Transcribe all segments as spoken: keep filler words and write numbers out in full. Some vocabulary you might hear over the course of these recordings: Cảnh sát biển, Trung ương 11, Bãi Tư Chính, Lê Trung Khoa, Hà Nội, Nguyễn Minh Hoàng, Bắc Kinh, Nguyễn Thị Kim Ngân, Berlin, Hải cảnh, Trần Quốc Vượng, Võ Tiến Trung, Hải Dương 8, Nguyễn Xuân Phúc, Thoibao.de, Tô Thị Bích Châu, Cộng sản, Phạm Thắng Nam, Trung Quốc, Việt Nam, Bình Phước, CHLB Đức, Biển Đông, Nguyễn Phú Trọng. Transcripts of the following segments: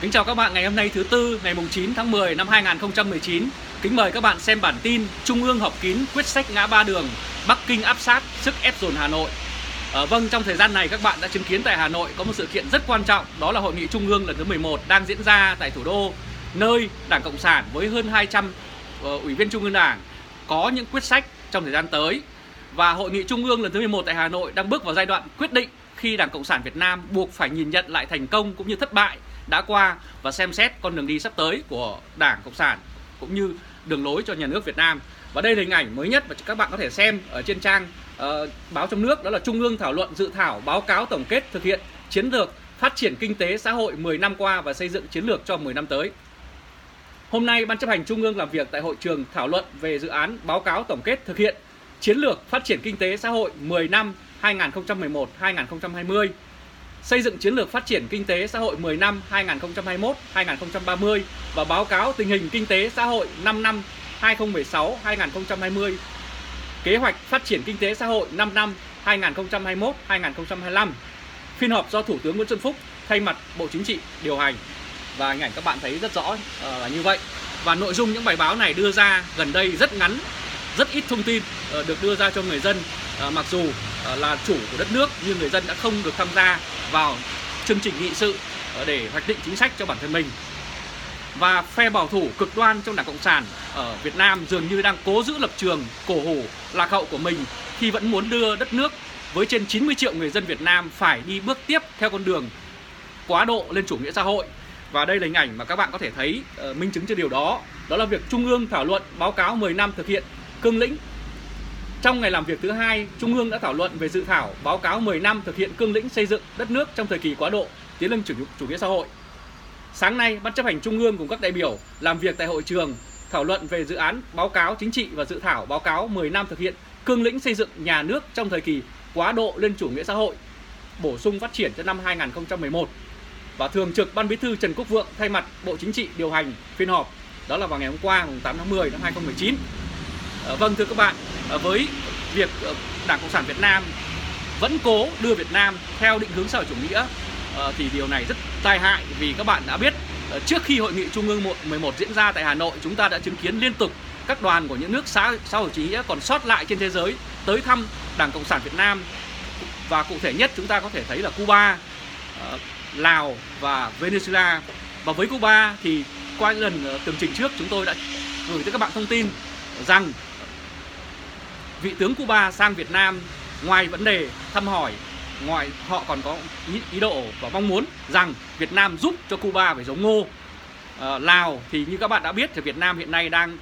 Kính chào các bạn, ngày hôm nay thứ Tư ngày chín tháng mười năm hai nghìn không trăm mười chín. Kính mời các bạn xem bản tin Trung ương họp kín quyết sách ngã ba đường, Bắc Kinh áp sát sức ép dồn Hà Nội. À, vâng, trong thời gian này các bạn đã chứng kiến tại Hà Nội có một sự kiện rất quan trọng, đó là Hội nghị Trung ương lần thứ mười một đang diễn ra tại thủ đô, nơi Đảng Cộng sản với hơn hai trăm uh, ủy viên Trung ương Đảng có những quyết sách trong thời gian tới. Và Hội nghị Trung ương lần thứ mười một tại Hà Nội đang bước vào giai đoạn quyết định khi Đảng Cộng sản Việt Nam buộc phải nhìn nhận lại thành công cũng như thất bại đã qua và xem xét con đường đi sắp tới của Đảng Cộng sản cũng như đường lối cho nhà nước Việt Nam. Và đây là hình ảnh mới nhất mà các bạn có thể xem ở trên trang uh, báo trong nước, đó là Trung ương thảo luận dự thảo báo cáo tổng kết thực hiện chiến lược phát triển kinh tế xã hội mười năm qua và xây dựng chiến lược cho mười năm tới. Hôm nay, Ban chấp hành Trung ương làm việc tại hội trường thảo luận về dự án báo cáo tổng kết thực hiện chiến lược phát triển kinh tế xã hội mười năm hai nghìn không trăm mười một đến hai nghìn không trăm hai mươi, xây dựng chiến lược phát triển kinh tế xã hội mười năm hai nghìn không trăm hai mươi mốt đến hai nghìn không trăm ba mươi và báo cáo tình hình kinh tế xã hội năm năm hai nghìn không trăm mười sáu đến hai nghìn không trăm hai mươi, kế hoạch phát triển kinh tế xã hội năm năm hai nghìn không trăm hai mươi mốt đến hai nghìn không trăm hai mươi lăm. Phiên họp do Thủ tướng Nguyễn Xuân Phúc thay mặt Bộ Chính trị điều hành. Và hình ảnh các bạn thấy rất rõ là như vậy. Và nội dung những bài báo này đưa ra gần đây rất ngắn, rất ít thông tin được đưa ra cho người dân. Mặc dù là chủ của đất nước nhưng người dân đã không được tham gia vào chương trình nghị sự để hoạch định chính sách cho bản thân mình. Và phe bảo thủ cực đoan trong Đảng Cộng sản ở Việt Nam dường như đang cố giữ lập trường cổ hủ lạc hậu của mình khi vẫn muốn đưa đất nước với trên chín mươi triệu người dân Việt Nam phải đi bước tiếp theo con đường quá độ lên chủ nghĩa xã hội. Và đây là hình ảnh mà các bạn có thể thấy uh, minh chứng cho điều đó, đó là việc Trung ương thảo luận báo cáo mười năm thực hiện cương lĩnh. Trong ngày làm việc thứ hai, Trung ương đã thảo luận về dự thảo báo cáo mười năm thực hiện cương lĩnh xây dựng đất nước trong thời kỳ quá độ tiến lên chủ, chủ nghĩa xã hội. Sáng nay, Ban chấp hành Trung ương cùng các đại biểu làm việc tại hội trường thảo luận về dự án báo cáo chính trị và dự thảo báo cáo mười năm thực hiện cương lĩnh xây dựng nhà nước trong thời kỳ quá độ lên chủ nghĩa xã hội, bổ sung phát triển cho năm hai nghìn không trăm mười một. Và Thường trực Ban Bí thư Trần Quốc Vượng thay mặt Bộ Chính trị điều hành phiên họp, đó là vào ngày hôm qua tám tháng mười năm hai nghìn không trăm mười chín. À, vâng thưa các bạn, à, với việc à, Đảng Cộng sản Việt Nam vẫn cố đưa Việt Nam theo định hướng xã hội chủ nghĩa à, thì điều này rất tai hại, vì các bạn đã biết à, trước khi Hội nghị Trung ương mười một diễn ra tại Hà Nội, chúng ta đã chứng kiến liên tục các đoàn của những nước xã, xã hội chủ nghĩa còn sót lại trên thế giới tới thăm Đảng Cộng sản Việt Nam, và cụ thể nhất chúng ta có thể thấy là Cuba, à, Lào và Venezuela. Và với Cuba thì qua những lần tường trình trước chúng tôi đã gửi tới các bạn thông tin rằng vị tướng Cuba sang Việt Nam ngoài vấn đề thăm hỏi, ngoài họ còn có ý, ý đồ và mong muốn rằng Việt Nam giúp cho Cuba về giống ngô. à, Lào thì như các bạn đã biết thì Việt Nam hiện nay đang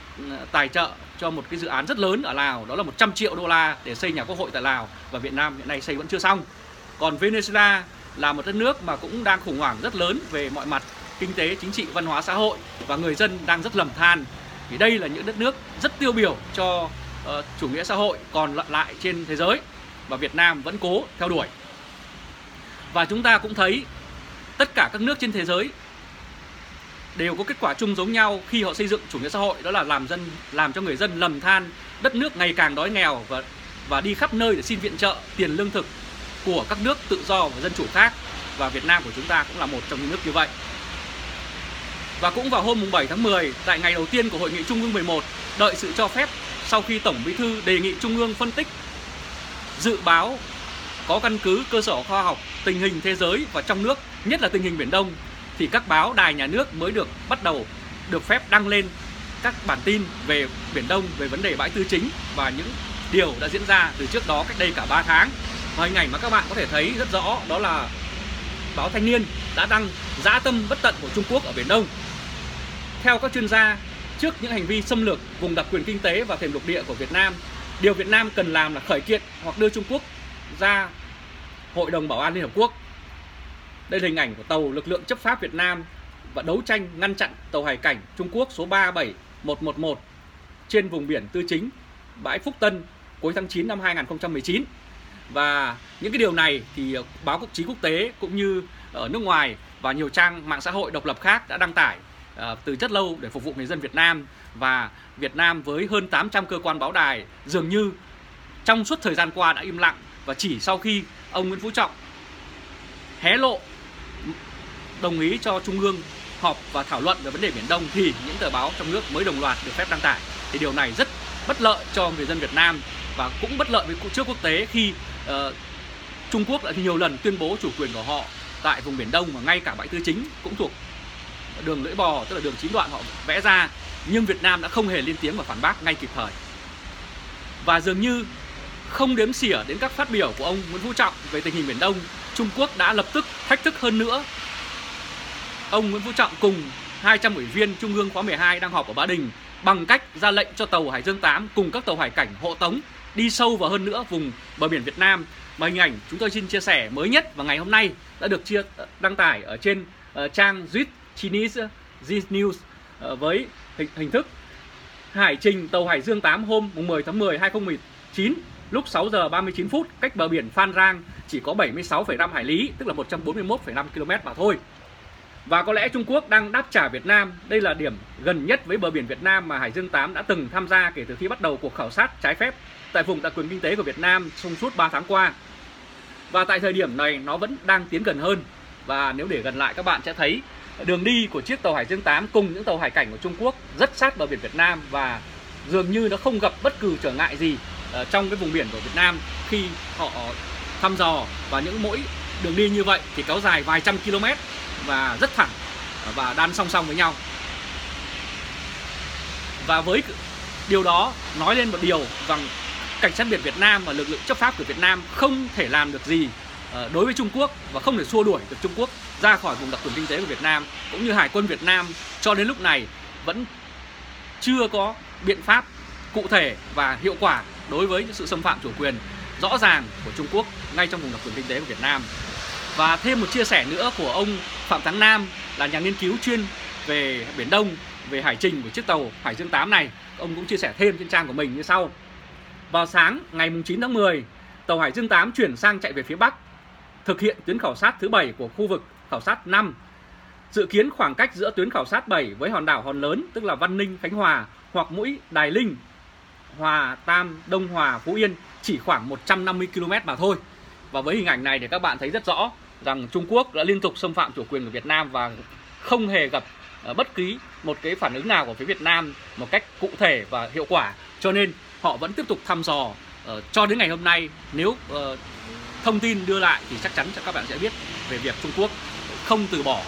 tài trợ cho một cái dự án rất lớn ở Lào, đó là một trăm triệu đô la để xây nhà quốc hội tại Lào, và Việt Nam hiện nay xây vẫn chưa xong. Còn Venezuela là một đất nước mà cũng đang khủng hoảng rất lớn về mọi mặt kinh tế, chính trị, văn hóa, xã hội, và người dân đang rất lầm than vì đây là những đất nước rất tiêu biểu cho uh, chủ nghĩa xã hội còn lại trên thế giới, và Việt Nam vẫn cố theo đuổi. Và chúng ta cũng thấy tất cả các nước trên thế giới đều có kết quả chung giống nhau khi họ xây dựng chủ nghĩa xã hội, đó là làm dân làm cho người dân lầm than, đất nước ngày càng đói nghèo và và đi khắp nơi để xin viện trợ, tiền lương thực của các nước tự do và dân chủ khác, và Việt Nam của chúng ta cũng là một trong những nước như vậy. Và cũng vào hôm bảy tháng mười, tại ngày đầu tiên của Hội nghị Trung ương mười một, đợi sự cho phép sau khi Tổng Bí thư đề nghị Trung ương phân tích dự báo có căn cứ cơ sở khoa học tình hình thế giới và trong nước, nhất là tình hình Biển Đông, thì các báo đài nhà nước mới được bắt đầu được phép đăng lên các bản tin về Biển Đông, về vấn đề Bãi Tư Chính và những điều đã diễn ra từ trước đó cách đây cả ba tháng. Và hình ảnh mà các bạn có thể thấy rất rõ, đó là báo Thanh Niên đã đăng dã tâm bất tận của Trung Quốc ở Biển Đông. Theo các chuyên gia, trước những hành vi xâm lược vùng đặc quyền kinh tế và thềm lục địa của Việt Nam, điều Việt Nam cần làm là khởi kiện hoặc đưa Trung Quốc ra Hội đồng Bảo an Liên Hợp Quốc. Đây là hình ảnh của tàu lực lượng chấp pháp Việt Nam và đấu tranh ngăn chặn tàu hải cảnh Trung Quốc số ba bảy một một một trên vùng biển Tư Chính, bãi Phúc Tân cuối tháng chín năm hai nghìn không trăm mười chín. Và những cái điều này thì báo quốc chí quốc tế cũng như ở nước ngoài và nhiều trang mạng xã hội độc lập khác đã đăng tải uh, từ rất lâu để phục vụ người dân Việt Nam. Và Việt Nam với hơn tám trăm cơ quan báo đài dường như trong suốt thời gian qua đã im lặng, và chỉ sau khi ông Nguyễn Phú Trọng hé lộ đồng ý cho Trung ương họp và thảo luận về vấn đề Biển Đông thì những tờ báo trong nước mới đồng loạt được phép đăng tải. Thì điều này rất bất lợi cho người dân Việt Nam và cũng bất lợi với trước quốc tế khi uh, Trung Quốc đã nhiều lần tuyên bố chủ quyền của họ tại vùng Biển Đông, và ngay cả Bãi Tư Chính cũng thuộc đường lưỡi bò, tức là đường chín đoạn họ vẽ ra, nhưng Việt Nam đã không hề lên tiếng và phản bác ngay kịp thời. Và dường như không đếm xỉa đến các phát biểu của ông Nguyễn Phú Trọng về tình hình Biển Đông, Trung Quốc đã lập tức thách thức hơn nữa. Ông Nguyễn Phú Trọng cùng hai trăm ủy viên Trung ương khóa mười hai đang họp ở Ba Đình bằng cách ra lệnh cho tàu Hải Dương tám cùng các tàu hải cảnh hộ tống đi sâu vào hơn nữa vùng bờ biển Việt Nam. Và hình ảnh chúng tôi xin chia sẻ mới nhất và ngày hôm nay đã được chia đăng tải ở trên uh, trang Zit Chinese News uh, với hình, hình thức hải trình tàu Hải Dương tám hôm mùng mười tháng mười năm hai nghìn không trăm mười chín lúc sáu giờ ba mươi chín phút, cách bờ biển Phan Rang chỉ có bảy mươi sáu phẩy năm hải lý, tức là một trăm bốn mươi mốt phẩy năm ki lô mét mà thôi. Và có lẽ Trung Quốc đang đáp trả Việt Nam. Đây là điểm gần nhất với bờ biển Việt Nam mà Hải Dương tám đã từng tham gia kể từ khi bắt đầu cuộc khảo sát trái phép tại vùng đặc quyền kinh tế của Việt Nam trong suốt ba tháng qua. Và tại thời điểm này nó vẫn đang tiến gần hơn. Và nếu để gần lại, các bạn sẽ thấy đường đi của chiếc tàu Hải Dương tám cùng những tàu hải cảnh của Trung Quốc rất sát bờ biển Việt Nam, và dường như nó không gặp bất cứ trở ngại gì trong cái vùng biển của Việt Nam khi họ thăm dò. Và những mỗi đường đi như vậy thì kéo dài vài trăm km và rất thẳng và đan song song với nhau. Và với điều đó nói lên một điều rằng cảnh sát biển Việt Nam và lực lượng chấp pháp của Việt Nam không thể làm được gì đối với Trung Quốc và không thể xua đuổi được Trung Quốc ra khỏi vùng đặc quyền kinh tế của Việt Nam, cũng như Hải quân Việt Nam cho đến lúc này vẫn chưa có biện pháp cụ thể và hiệu quả đối với những sự xâm phạm chủ quyền rõ ràng của Trung Quốc ngay trong vùng đặc quyền kinh tế của Việt Nam. Và thêm một chia sẻ nữa của ông Phạm Thắng Nam là nhà nghiên cứu chuyên về Biển Đông, về hải trình của chiếc tàu Hải Dương tám này. Ông cũng chia sẻ thêm trên trang của mình như sau. Vào sáng ngày chín tháng mười, tàu Hải Dương tám chuyển sang chạy về phía Bắc, thực hiện tuyến khảo sát thứ bảy của khu vực khảo sát năm. Dự kiến khoảng cách giữa tuyến khảo sát bảy với hòn đảo Hòn Lớn, tức là Văn Ninh, Khánh Hòa, hoặc mũi Đài Linh, Hòa, Tam, Đông Hòa, Phú Yên chỉ khoảng một trăm năm mươi ki lô mét mà thôi. Và với hình ảnh này để các bạn thấy rất rõ rằng Trung Quốc đã liên tục xâm phạm chủ quyền của Việt Nam và không hề gặp bất kỳ một cái phản ứng nào của phía Việt Nam một cách cụ thể và hiệu quả. Cho nên họ vẫn tiếp tục thăm dò uh, cho đến ngày hôm nay. Nếu uh, thông tin đưa lại thì chắc chắn các bạn sẽ biết về việc Trung Quốc không từ bỏ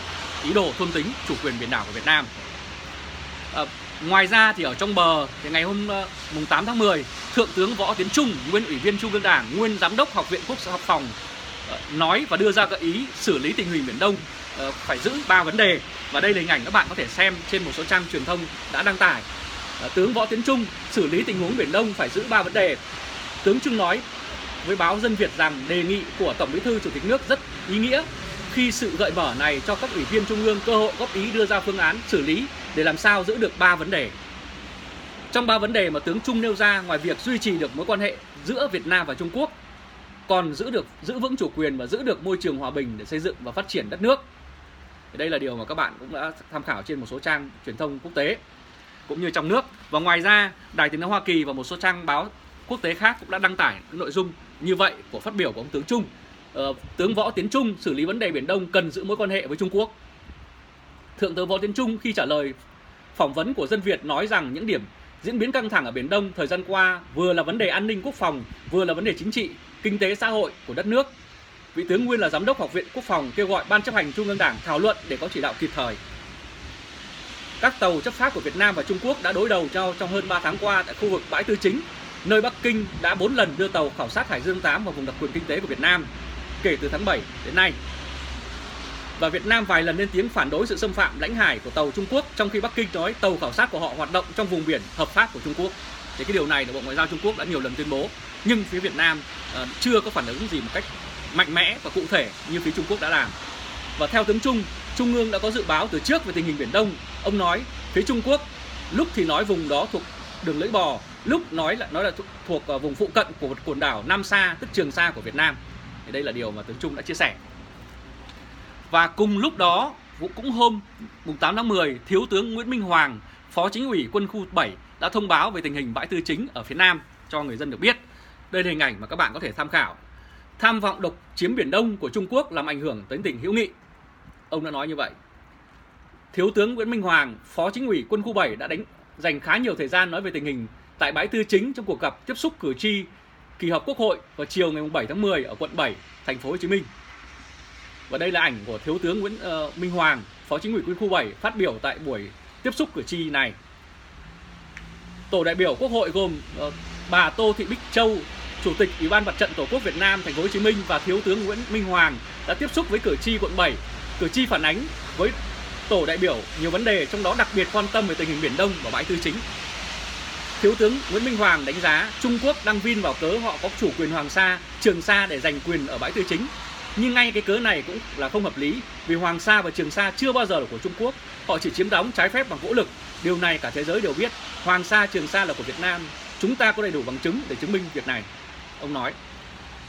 ý đồ thôn tính chủ quyền biển đảo của Việt Nam. Uh, ngoài ra thì ở trong bờ thì ngày hôm uh, mùng tám tháng mười, Thượng tướng Võ Tiến Trung, nguyên ủy viên Trung ương Đảng, nguyên giám đốc Học viện Quốc phòng, nói và đưa ra gợi ý xử lý tình hình Biển Đông phải giữ ba vấn đề. Và đây là hình ảnh các bạn có thể xem trên một số trang truyền thông đã đăng tải. Tướng Võ Tiến Trung xử lý tình huống Biển Đông phải giữ ba vấn đề. Tướng Trung nói với báo Dân Việt rằng đề nghị của Tổng Bí thư Chủ tịch nước rất ý nghĩa khi sự gợi mở này cho các ủy viên Trung ương cơ hội góp ý đưa ra phương án xử lý để làm sao giữ được ba vấn đề. Trong ba vấn đề mà tướng Trung nêu ra, ngoài việc duy trì được mối quan hệ giữa Việt Nam và Trung Quốc, còn giữ được giữ vững chủ quyền và giữ được môi trường hòa bình để xây dựng và phát triển đất nước. Đây là điều mà các bạn cũng đã tham khảo trên một số trang truyền thông quốc tế cũng như trong nước. Và ngoài ra, Đài Tiếng nói Hoa Kỳ và một số trang báo quốc tế khác cũng đã đăng tải nội dung như vậy của phát biểu của ông tướng Trung. Ờ, tướng Võ Tiến Trung xử lý vấn đề Biển Đông cần giữ mối quan hệ với Trung Quốc. Thượng tướng Võ Tiến Trung khi trả lời phỏng vấn của Dân Việt nói rằng những điểm diễn biến căng thẳng ở Biển Đông thời gian qua vừa là vấn đề an ninh quốc phòng, vừa là vấn đề chính trị, kinh tế xã hội của đất nước. Vị tướng nguyên là giám đốc Học viện Quốc phòng kêu gọi Ban chấp hành Trung ương Đảng thảo luận để có chỉ đạo kịp thời. Các tàu chấp pháp của Việt Nam và Trung Quốc đã đối đầu nhau trong hơn ba tháng qua tại khu vực Bãi Tư Chính, nơi Bắc Kinh đã bốn lần đưa tàu khảo sát Hải Dương tám vào vùng đặc quyền kinh tế của Việt Nam kể từ tháng bảy đến nay. Và Việt Nam vài lần lên tiếng phản đối sự xâm phạm lãnh hải của tàu Trung Quốc, trong khi Bắc Kinh nói tàu khảo sát của họ hoạt động trong vùng biển hợp pháp của Trung Quốc. Thì cái điều này là Bộ Ngoại giao Trung Quốc đã nhiều lần tuyên bố, nhưng phía Việt Nam uh, chưa có phản ứng gì một cách mạnh mẽ và cụ thể như phía Trung Quốc đã làm. Và theo tướng Trung, Trung ương đã có dự báo từ trước về tình hình Biển Đông. Ông nói phía Trung Quốc lúc thì nói vùng đó thuộc đường lưỡi bò, lúc nói là nói là thuộc uh, vùng phụ cận của một quần đảo Nam Sa, tức Trường Sa của Việt Nam. Thì đây là điều mà tướng Trung đã chia sẻ. Và cùng lúc đó, cũng hôm tám tháng mười, Thiếu tướng Nguyễn Minh Hoàng, Phó Chính ủy Quân khu bảy đã thông báo về tình hình Bãi Tư Chính ở phía Nam cho người dân được biết. Đây là hình ảnh mà các bạn có thể tham khảo. Tham vọng độc chiếm Biển Đông của Trung Quốc làm ảnh hưởng tới tình hữu nghị. Ông đã nói như vậy. Thiếu tướng Nguyễn Minh Hoàng, Phó Chính ủy Quân khu bảy đã đánh dành khá nhiều thời gian nói về tình hình tại Bãi Tư Chính trong cuộc gặp tiếp xúc cử tri kỳ họp Quốc hội vào chiều ngày bảy tháng mười ở quận bảy, thành phố Hồ Chí Minh. Và đây là ảnh của Thiếu tướng Nguyễn uh, Minh Hoàng, Phó Chính ủy Quân khu bảy phát biểu tại buổi tiếp xúc cử tri này. Tổ đại biểu Quốc hội gồm uh, bà Tô Thị Bích Châu, Chủ tịch Ủy ban Mặt trận Tổ quốc Việt Nam thành phố Hồ Chí Minh và Thiếu tướng Nguyễn Minh Hoàng đã tiếp xúc với cử tri quận bảy. Cử tri phản ánh với tổ đại biểu nhiều vấn đề, trong đó đặc biệt quan tâm về tình hình Biển Đông và Bãi Tư Chính. Thiếu tướng Nguyễn Minh Hoàng đánh giá Trung Quốc đang vin vào cớ họ có chủ quyền Hoàng Sa, Trường Sa để giành quyền ở Bãi Tư Chính. Nhưng ngay cái cớ này cũng là không hợp lý, vì Hoàng Sa và Trường Sa chưa bao giờ là của Trung Quốc. Họ chỉ chiếm đóng trái phép bằng vũ lực. Điều này cả thế giới đều biết. Hoàng Sa, Trường Sa là của Việt Nam. Chúng ta có đầy đủ bằng chứng để chứng minh việc này, ông nói.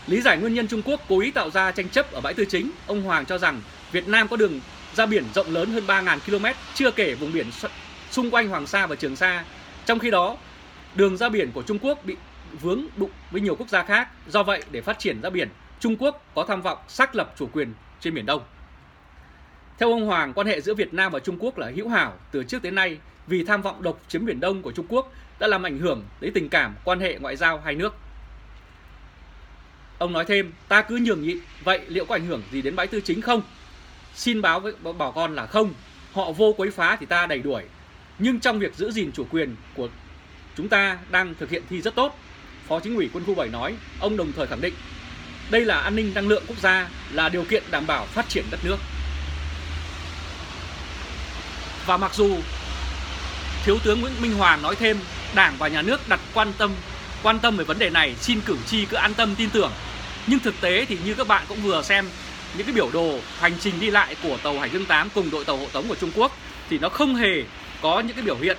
Lý giải nguyên nhân Trung Quốc cố ý tạo ra tranh chấp ở Bãi Tư Chính, ông Hoàng cho rằng Việt Nam có đường ra biển rộng lớn hơn ba nghìn ki lô mét, chưa kể vùng biển xung quanh Hoàng Sa và Trường Sa. Trong khi đó, đường ra biển của Trung Quốc bị vướng đụng với nhiều quốc gia khác. Do vậy, để phát triển ra biển, Trung Quốc có tham vọng xác lập chủ quyền trên Biển Đông. Theo ông Hoàng, quan hệ giữa Việt Nam và Trung Quốc là hữu hảo từ trước tới nay, vì tham vọng độc chiếm Biển Đông của Trung Quốc đã làm ảnh hưởng đến tình cảm, quan hệ ngoại giao hai nước. Ông nói thêm, ta cứ nhường nhịn, vậy liệu có ảnh hưởng gì đến Bãi Tư Chính không? Xin báo với bảo con là không, họ vô quấy phá thì ta đẩy đuổi. Nhưng trong việc giữ gìn chủ quyền của chúng ta đang thực hiện thi rất tốt, Phó Chính ủy Quân khu bảy nói. Ông đồng thời khẳng định, đây là an ninh năng lượng quốc gia, là điều kiện đảm bảo phát triển đất nước. Và mặc dù Thiếu tướng Nguyễn Minh Hoàng nói thêm, Đảng và Nhà nước đặt quan tâm quan tâm về vấn đề này, xin cử tri cứ an tâm tin tưởng. Nhưng thực tế thì như các bạn cũng vừa xem những cái biểu đồ hành trình đi lại của tàu Hải Dương tám cùng đội tàu hộ tống của Trung Quốc thì nó không hề có những cái biểu hiện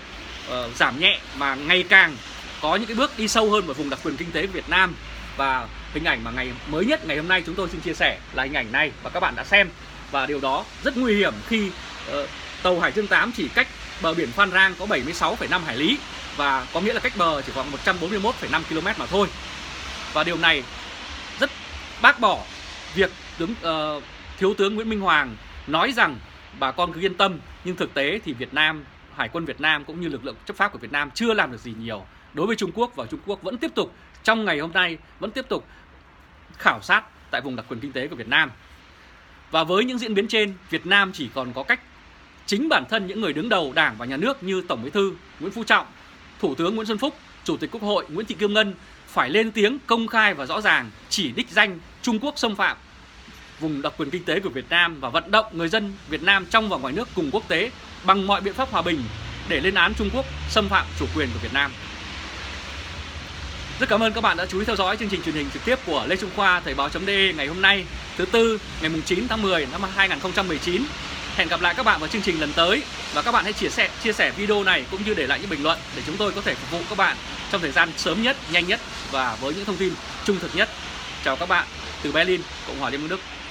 uh, giảm nhẹ, mà ngày càng có những cái bước đi sâu hơn vào vùng đặc quyền kinh tế Việt Nam. Và hình ảnh mà ngày mới nhất ngày hôm nay chúng tôi xin chia sẻ là hình ảnh này và các bạn đã xem, và điều đó rất nguy hiểm khi uh, tàu Hải Dương tám chỉ cách bờ biển Phan Rang có bảy mươi sáu phẩy năm hải lý, và có nghĩa là cách bờ chỉ khoảng một trăm bốn mươi mốt phẩy năm ki lô mét mà thôi. Và điều này rất bác bỏ việc tướng uh, Thiếu tướng Nguyễn Minh Hoàng nói rằng bà con cứ yên tâm, nhưng thực tế thì Việt Nam, Hải quân Việt Nam cũng như lực lượng chấp pháp của Việt Nam chưa làm được gì nhiều đối với Trung Quốc, và Trung Quốc vẫn tiếp tục trong ngày hôm nay vẫn tiếp tục khảo sát tại vùng đặc quyền kinh tế của Việt Nam. Và với những diễn biến trên, Việt Nam chỉ còn có cách chính bản thân những người đứng đầu Đảng và Nhà nước như Tổng Bí thư Nguyễn Phú Trọng, Thủ tướng Nguyễn Xuân Phúc, Chủ tịch Quốc hội Nguyễn Thị Kim Ngân phải lên tiếng công khai và rõ ràng, chỉ đích danh Trung Quốc xâm phạm vùng đặc quyền kinh tế của Việt Nam và vận động người dân Việt Nam trong và ngoài nước cùng quốc tế bằng mọi biện pháp hòa bình để lên án Trung Quốc xâm phạm chủ quyền của Việt Nam. Rất cảm ơn các bạn đã chú ý theo dõi chương trình truyền hình trực tiếp của Lê Trung Khoa, Thoibao chấm de ngày hôm nay, thứ Tư, ngày chín tháng mười năm hai nghìn không trăm mười chín. Hẹn gặp lại các bạn vào chương trình lần tới, và các bạn hãy chia sẻ chia sẻ video này cũng như để lại những bình luận để chúng tôi có thể phục vụ các bạn trong thời gian sớm nhất, nhanh nhất và với những thông tin trung thực nhất. Chào các bạn từ Berlin, Cộng hòa Liên bang Đức.